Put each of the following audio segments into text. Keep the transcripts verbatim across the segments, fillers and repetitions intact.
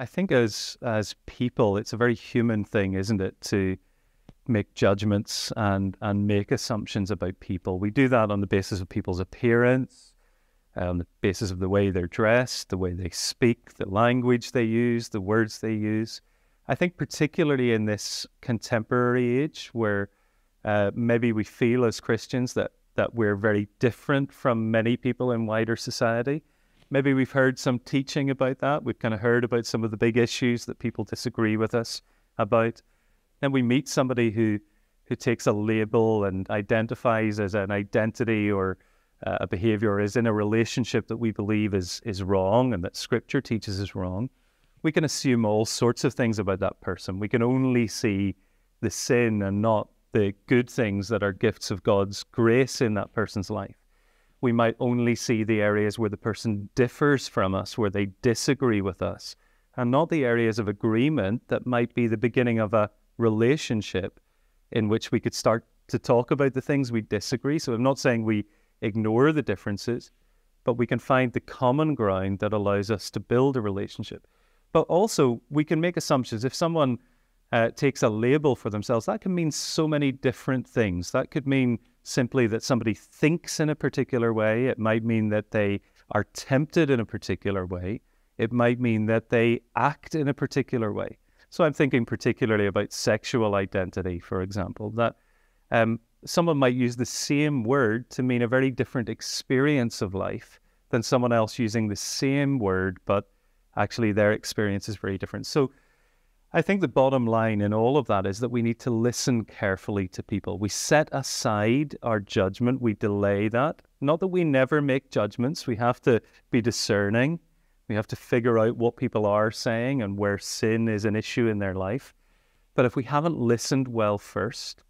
I think as as people, it's a very human thing, isn't it, to make judgments and and make assumptions about people. We do that on the basis of people's appearance, on the basis of the way they're dressed, the way they speak, the language they use, the words they use. I think particularly in this contemporary age where uh, maybe we feel as Christians that, that we're very different from many people in wider society. Maybe we've heard some teaching about that. We've kind of heard about some of the big issues that people disagree with us about. Then we meet somebody who, who takes a label and identifies as an identity or uh, a behavior or is in a relationship that we believe is, is wrong and that Scripture teaches is wrong. We can assume all sorts of things about that person. We can only see the sin and not the good things that are gifts of God's grace in that person's life. We might only see the areas where the person differs from us, where they disagree with us, and not the areas of agreement that might be the beginning of a relationship in which we could start to talk about the things we disagree. So I'm not saying we ignore the differences, but we can find the common ground that allows us to build a relationship. But also, we can make assumptions. If someone uh, takes a label for themselves, that can mean so many different things. That could mean simply that somebody thinks in a particular way. It might mean that they are tempted in a particular way. It might mean that they act in a particular way. So I'm thinking particularly about sexual identity, for example, that um, someone might use the same word to mean a very different experience of life than someone else using the same word, but actually their experience is very different. So I think the bottom line in all of that is that we need to listen carefully to people. We set aside our judgment. We delay that. Not that we never make judgments. We have to be discerning. We have to figure out what people are saying and where sin is an issue in their life. But if we haven't listened well first,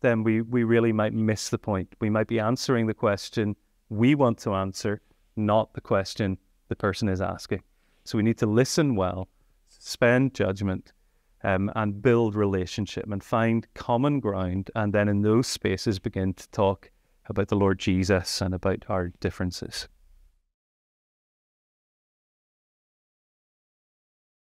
then we, we really might miss the point. We might be answering the question we want to answer, not the question the person is asking. So we need to listen well, suspend judgment, um, and build relationship and find common ground. And then in those spaces, begin to talk about the Lord Jesus and about our differences.